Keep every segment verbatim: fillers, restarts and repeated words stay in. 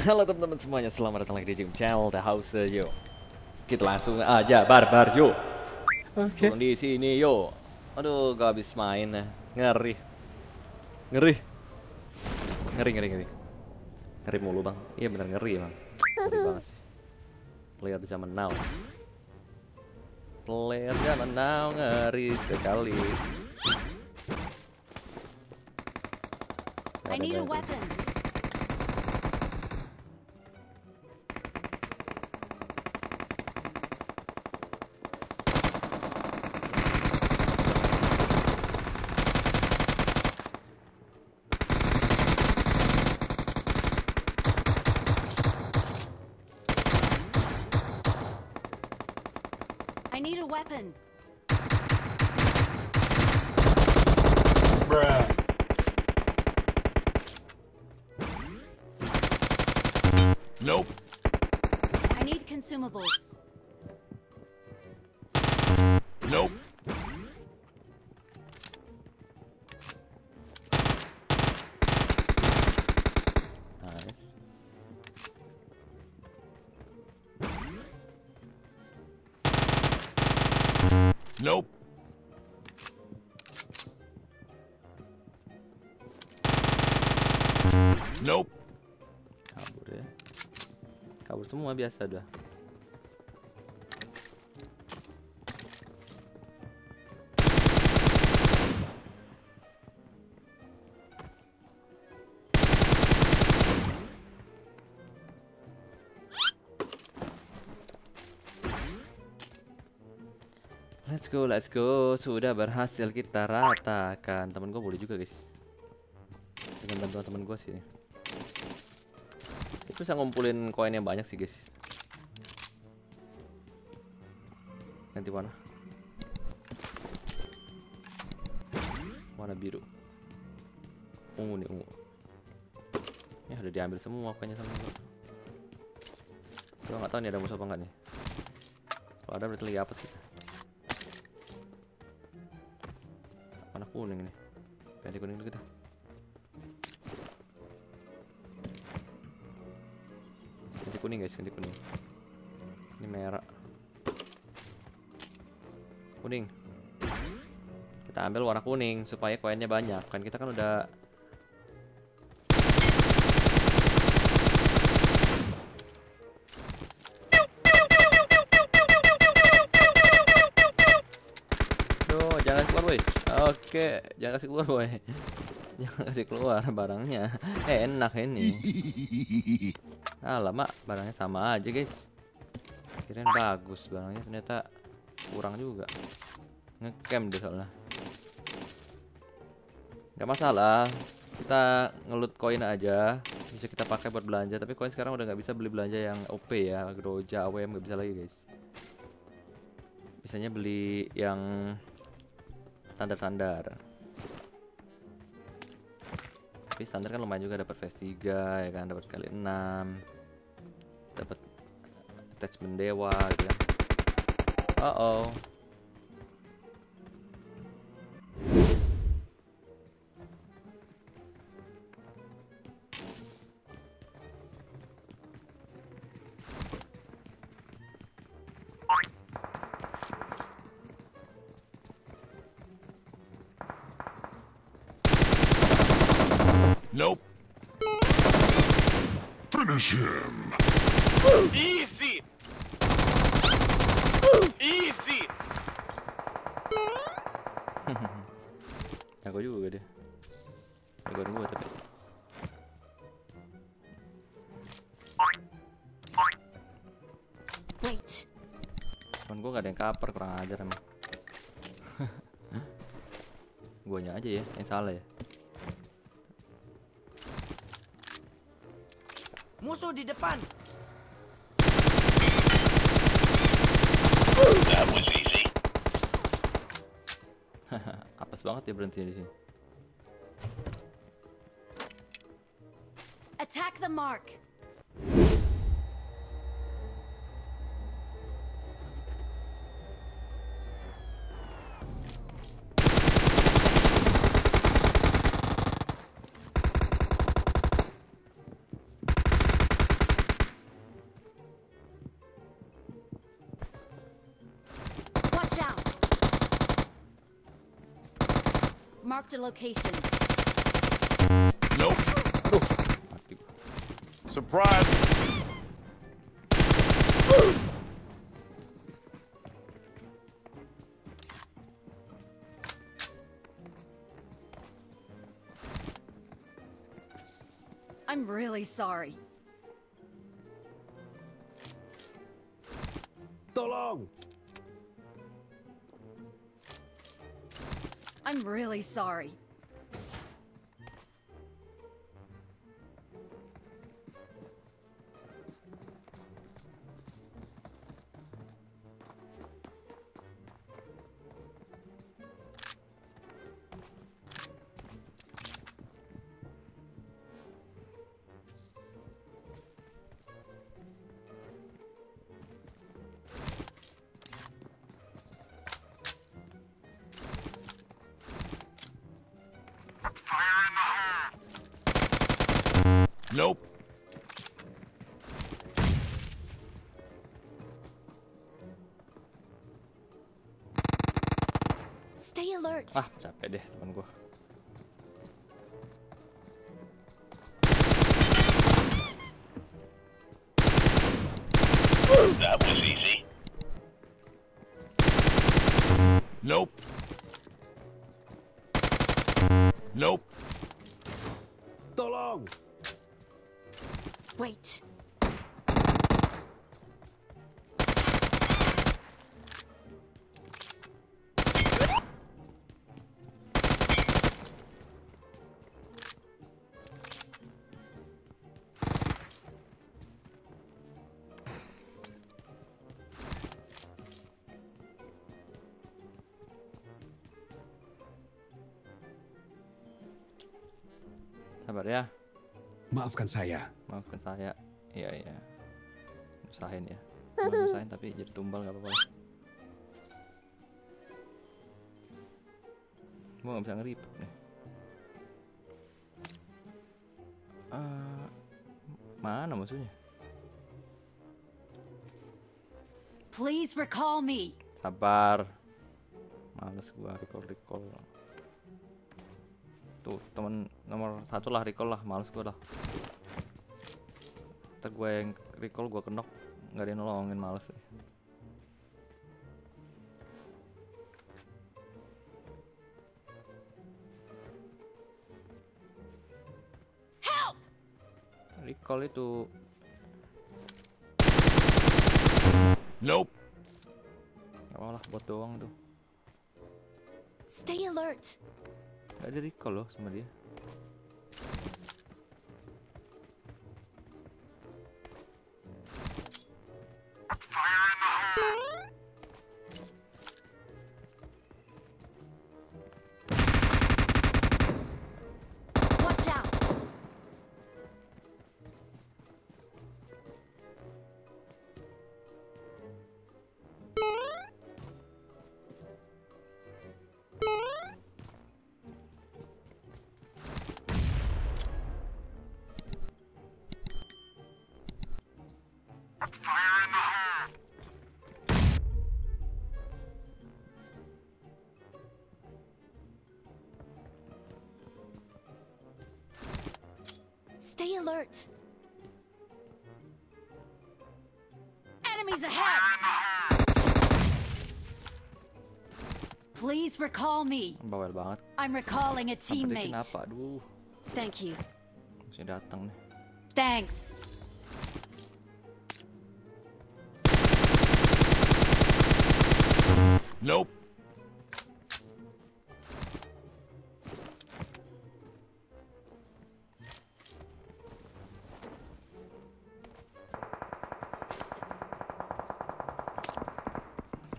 Halo teman-teman semuanya, selamat datang lagi di E J Gaming Channel The House yo. Kita langsung aja barbar yo. Oke. Okay. Di sini yo. Aduh, gak habis main. Ngeri. Ngeri. Ngeri ngeri ngeri. Ngeri mulu, Bang. Iya bener ngeri, Bang. Ngeri banget sih. Player zaman now. Player zaman now ngeri sekali. I need a weapon. I need a weapon. Bruh. Nope. I need consumables. Nope. Nice. Nope. Nope. Kabur semua biasa dah. Let's go, let's go. Sudah berhasil kita ratakan. Temen gue boleh juga, guys. Dengan bantuan temen gue sih. Bisa ngumpulin koin yang banyak sih, guys. Nanti warna warna biru, ungu nih, ungu. Ya udah diambil semua koinnya sama gue. Gue nggak tahu nih ada musuh apa enggak nih. Kalau ada berarti lagi apa sih? Warna kuning nih, ganti kuning dulu kita. Kuning guys, ganti kuning. Ini merah. Kuning. Kita ambil warna kuning supaya koinnya banyak. Kan kita kan udah tuh, jangan keluar boy. Oke, jangan kasih keluar boy. Jangan kasih keluar barangnya. Eh, enak ini. Alamak, barangnya sama aja guys. Kirain bagus barangnya, ternyata kurang juga. Ngecamp deh soalnya. Gak masalah, kita ngelut koin aja. Bisa kita pakai buat belanja, tapi koin sekarang udah gak bisa beli belanja yang O P ya. Groja, A W M gak bisa lagi guys. Bisanya beli yang standar-standar. Tapi standar kan lumayan juga, dapat V tiga ya kan, dapat kali enam, dapat attachment dewa gitu kan. Uh oh. Nope. Finish him. Easy. Easy. Aku juga deh. Aku juga tapi. Wait. Cuman gue gak ada yang kaper, kurang ajar emang. Guanya aja ya yang salah ya. Musuh di depan. That was easy. Apes banget ya berhenti di sini. Attack the mark. Marked a location. Nope. Aduh, mati. Surprise. Uh. I'm really sorry. Tolong. I'm really sorry. Nope. Stay alert. Ah, capek deh teman gua. That was easy. Nope. Nope. Tolong. Wait. Sabar ya. Maafkan saya. Maafkan saya. Iya, iya. Usahain ya. Bukan usahain tapi jadi tumbal gak apa-apa. Gua gak bisa nge-report nih. Uh, mana maksudnya? Please recall me. Sabar. Males gua recall-recall. Tuh temen nomor satu lah, recall lah, males gue dah. Ntar gue yang recall gue kenok, nggak ada yang nolongin, males. Help! Recall itu. Nope. Gak apa lah, buat doang tuh. Stay alert. Gak ada recall loh sama dia. Watch out. Stay alert. Enemies ahead. Please recall me. Bawel banget. I'm recalling a teammate. Kenapa? Aduh. Thank you. Masih datang nih. Thanks. Nope.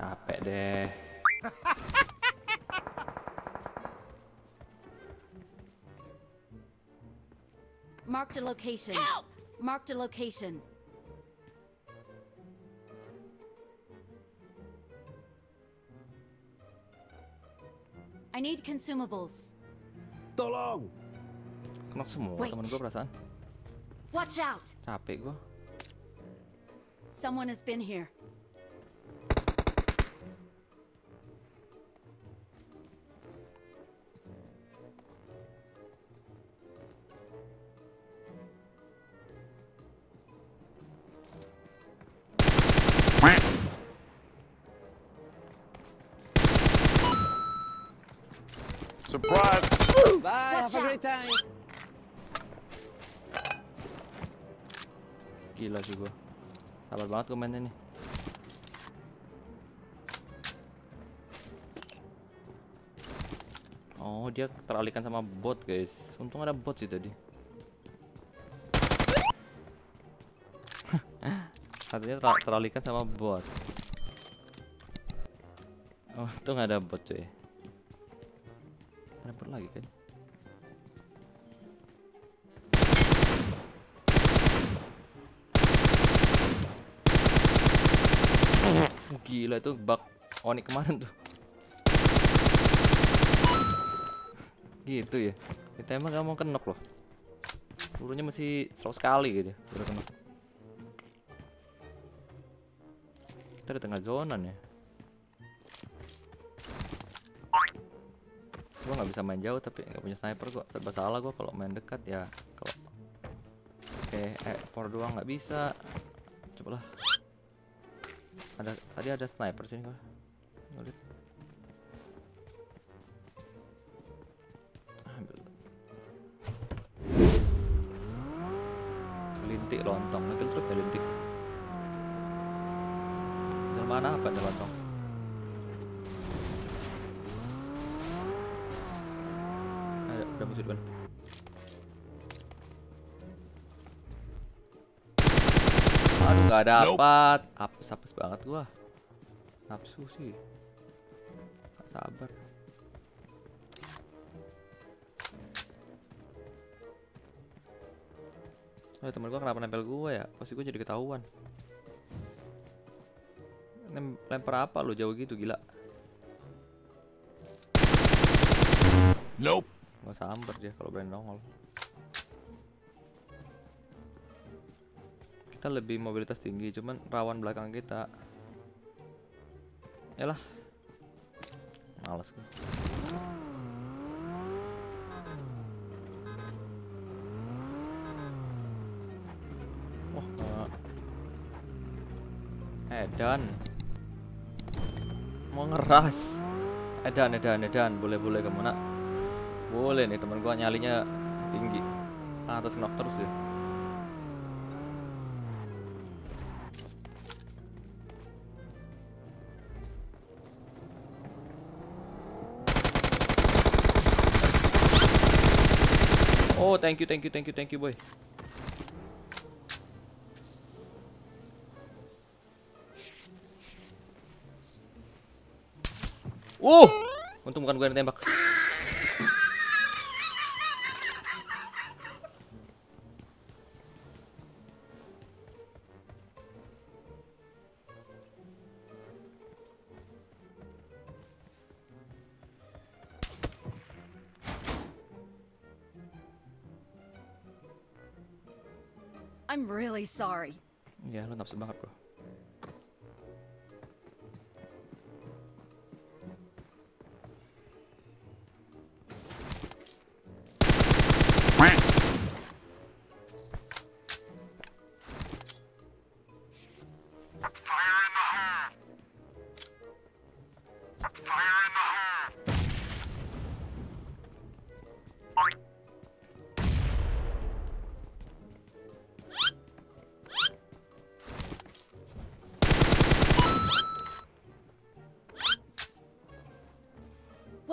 Capek deh. Marked a location. Help! Marked a location. I need consumables. Tolong. Kenok semua teman gue perasaan. Watch out. Capek gue. Someone has been here. Surprise! Bye, Watch have out. a great time! Gila sih gua. Sabar banget gua mainnya nih. Oh, dia teralihkan sama bot, guys. Untung ada bot sih tadi. Satunya ter teralihkan sama bot. Oh, untung ada bot, cuy. Ada bot lagi kan? Gila, itu bug Oni kemarin tuh. Gitu ya, kita emang gak mau kenok loh. Pelurunya masih seratus kali gitu, baru kenok. Kita di tengah zona nih. Gua nggak bisa main jauh tapi nggak punya sniper, gua serba salah gua kalau main dekat ya. Kalau eh ekor doang nggak bisa. Cobalah. Ada tadi ada sniper sini gua. Lintik lontong, nanti terus ya lintik. Dari mana apa ada lontong? Ada, udah musuh depan. Aduh, nggak dapat. Apes-apes banget gua. Nafsu sih. Gak sabar. Oh, temen gua kenapa nempel gua ya? Pasti gua jadi ketahuan. Nem lempar apa lo jauh gitu, gila. Nope. Gak samper dia kalau berani nongol. Kita lebih mobilitas tinggi, cuman rawan belakang kita. Yalah. Males gua. Edan mau ngeras. Edan, edan, edan, boleh-boleh kamu nak. Boleh nih, teman gua nyalinya tinggi. Ah, terus knock terus ya. Oh, thank you, thank you, thank you, thank you, boy. Uh, untung bukan gue yang tembak. I'm really sorry. Ya, lu nafsu banget, bro.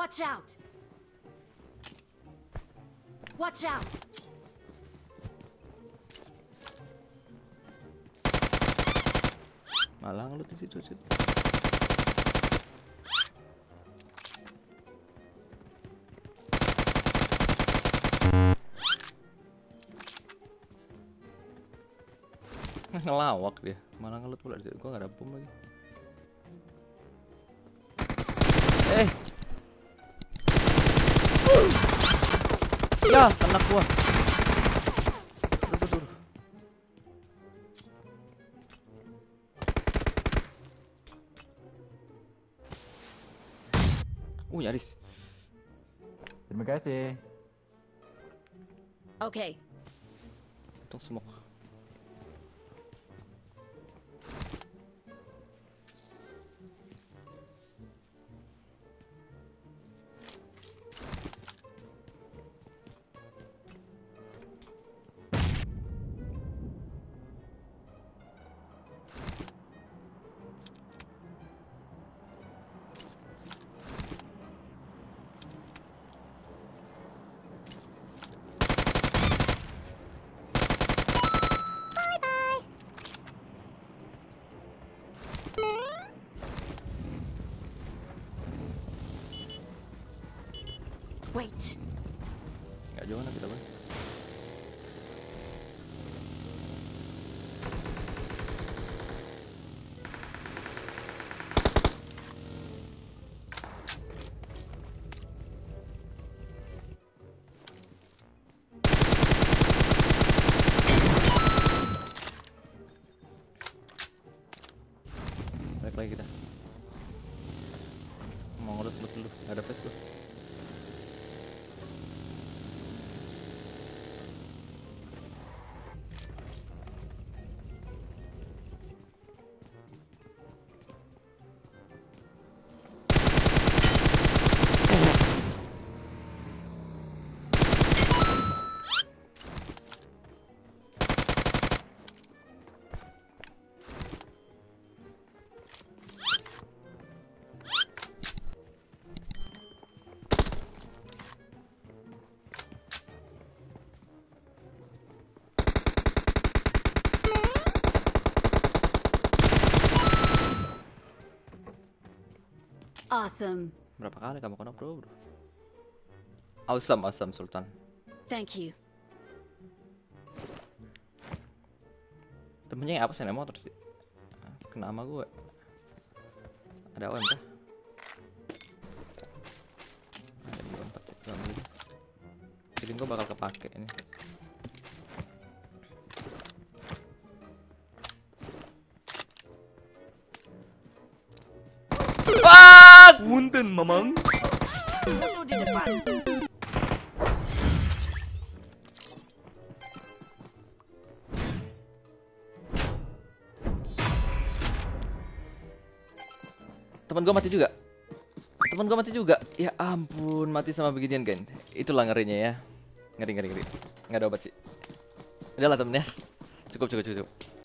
Watch out! Watch out! Malah ngelut di situ. Ngelawak dia, malah ngelut pula di situ. Gua nggak ada bom lagi. Eh! Ya, kena gua. Suruh, suruh. Uh, nyaris. Terima kasih. Oke. Okay. Untung smoke. Wait. Gak jauh nanti kita, Bang. Lagi kita mau ngurut dulu, ada pes tuh. Awesome. Berapa kali kamu kena, bro? bro? Awesome, awesome, Sultan. Thank you. Temennya yang apa sih, naik motor sih? Kena sama gue. Ada O M K? Ada dua empat, dua lima. Jadi gue bakal kepake ini. Punten mamang. Lu di depan. Teman gua mati juga. Teman gua mati juga. Ya ampun, mati sama beginian, guys. Itulah ngerinya ya. Ngeri ngeri ngeri. Enggak ada obat sih. Udahlah temen ya. Cukup cukup cukup.